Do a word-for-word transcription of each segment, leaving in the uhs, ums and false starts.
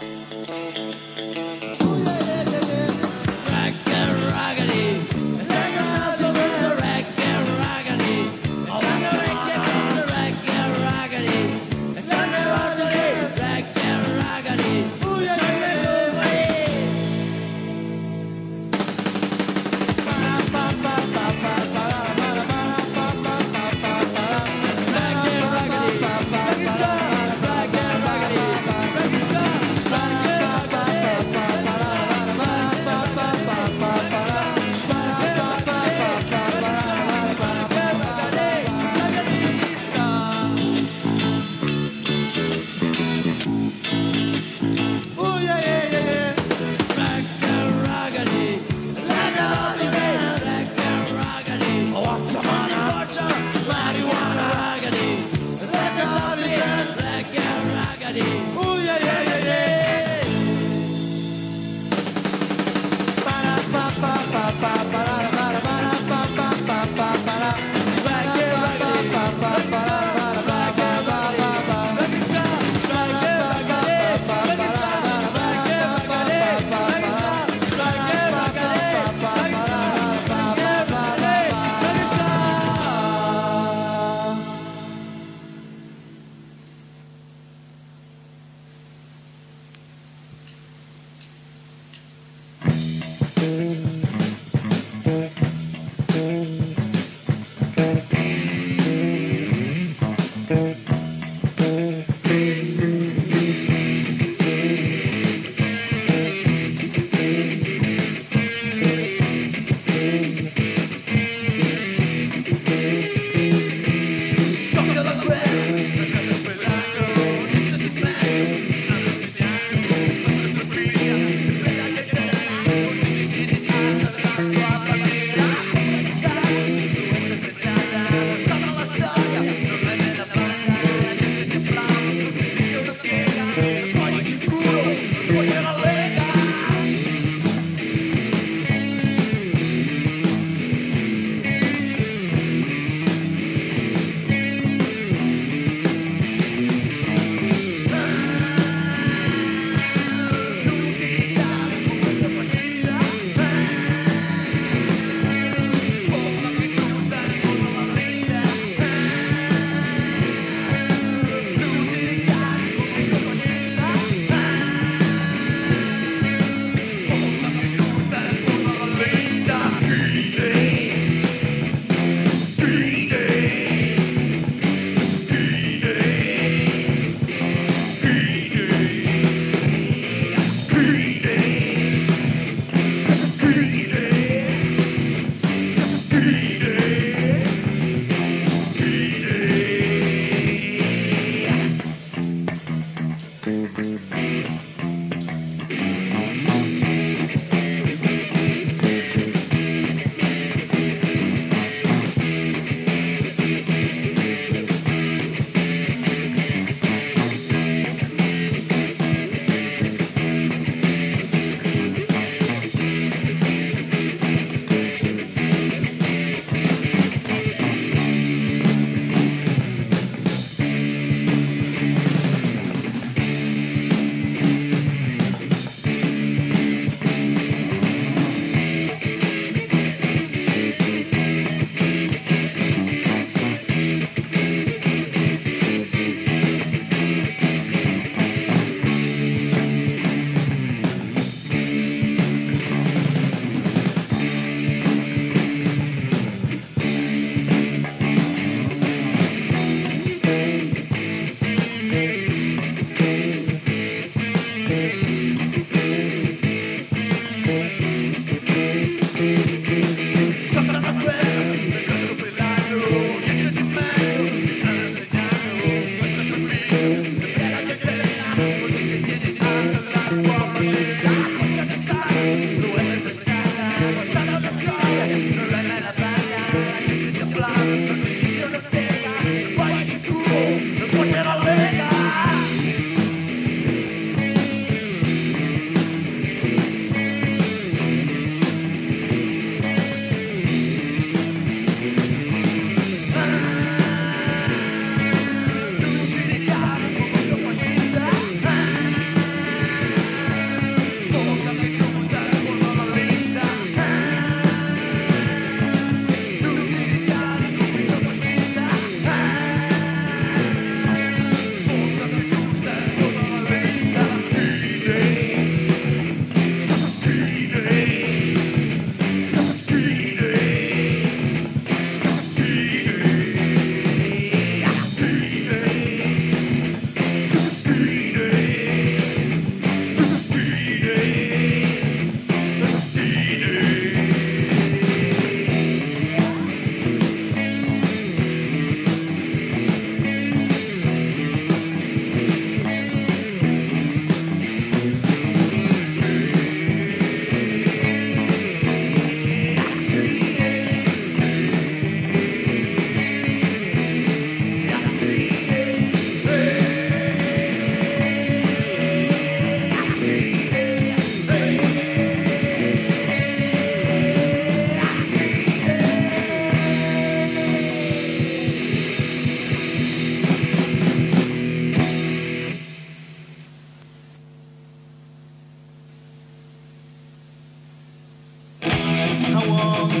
Bye.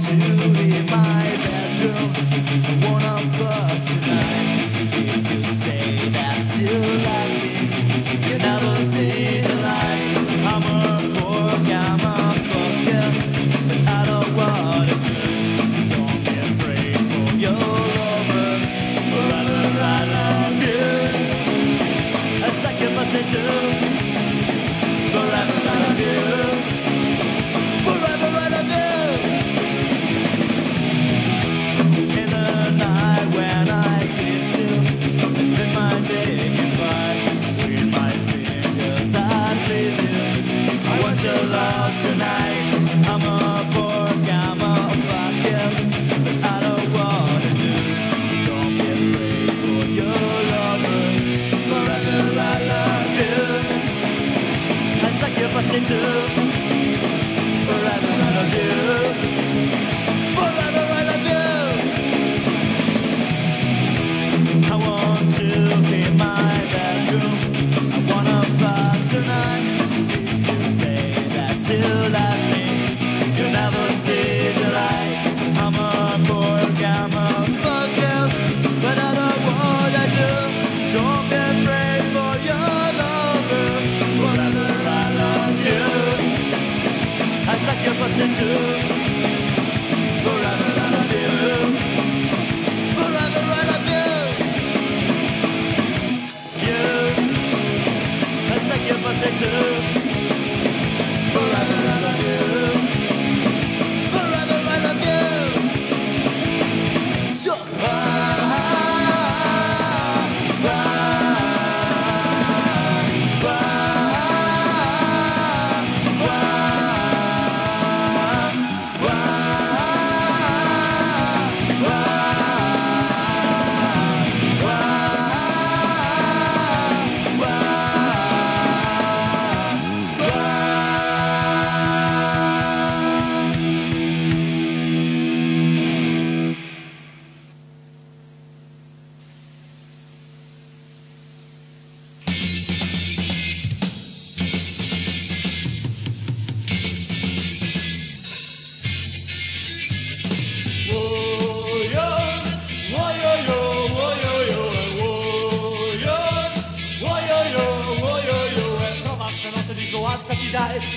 to in my bedroom. I wanna fuck tonight. If you say that you like me, you never see the light. I'm a pork, I'm a fucker, but I don't wanna do. Don't be afraid for your lover, forever I love you. I sacrifice it too. Forever I love you. Forever I love you.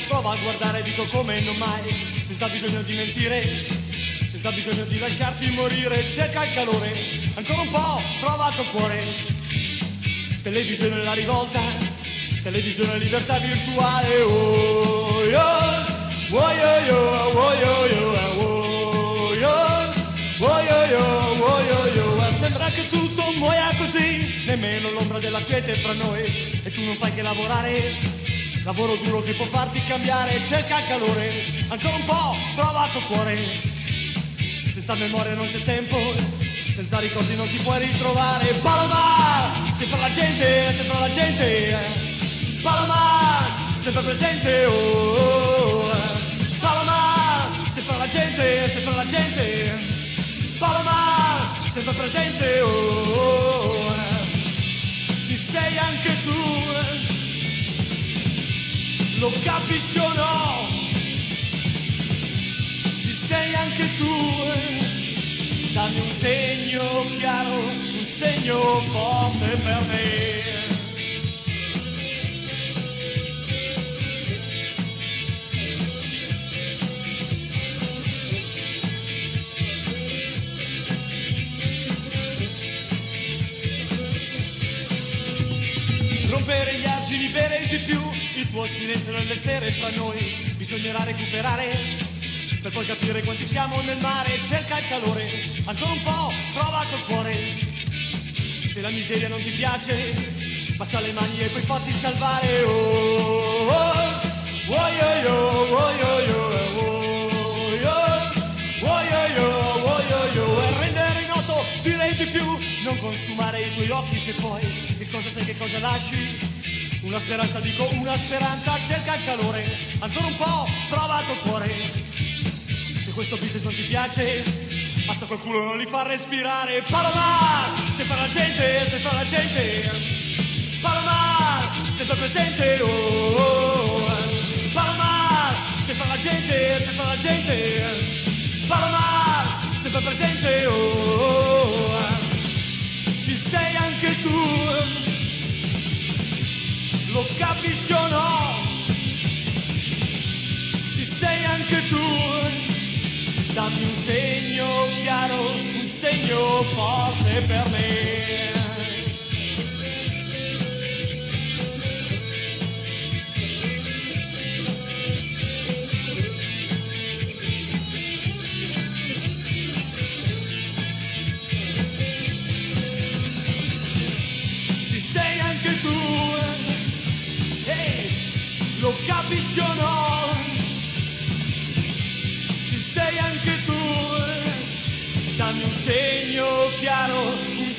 Prova a guardare, dico come non mai, senza bisogno di mentire, senza bisogno di lasciarti morire. Cerca il calore, ancora un po', prova il tuo cuore. Televisione la rivolta, televisione libertà virtuale. Oh yo, oh yo yo, oh yo yo, oh yo, oh yo yo, oh yo yo. Sembra che tutto muoia così, nemmeno l'ombra della quiete fra noi, e tu non fai che lavorare. Lavoro duro che può farti cambiare, cerca il calore, ancora un po', prova il tuo cuore. Senza memoria non c'è tempo, senza ricordi non ti puoi ritrovare. Palomar, sempre la gente, sempre la gente. Palomar, sempre presente, oh, oh, oh. Palomar, sempre la gente, sempre la gente. Palomar, sempre presente, oh, oh, oh. Ci sei anche tu. Lo capisci o no? Ci sei anche tu? Dammi un segno chiaro, un segno forte per me. Rompere gli argini, bere di più. Il tuo silenzio nelle sere fra noi bisognerà recuperare, per poi capire quanti siamo nel mare. Cerca il calore, ancora un po', prova col cuore. Se la miseria non ti piace, bacia le mani e puoi farti salvare. Oh, oh, oh, oh, yo, yo, oh, yo, yo, oh, yo, oh, yo, yo, oh, yo, yo. E rendere noto, direi di più, non consumare i tuoi occhi se puoi. Che cosa sei, che cosa lasci? Una speranza, dico una speranza, cerca il calore, ancora un po', prova il tuo cuore. Se questo business non ti piace, basta qualcuno non li fa respirare. Palomar, sempre la gente, sempre la gente. Palomar, sempre presente, oh, oh, oh. Palomar, sempre la gente, sempre la gente. Palomar. presente, oh, oh, oh. Ci sei anche tu, lo capisci o no? Ci sei anche tu, dammi un segno chiaro, un segno forte per me. Lo capisci o no? Ci sei anche tu, dammi un segno chiaro, un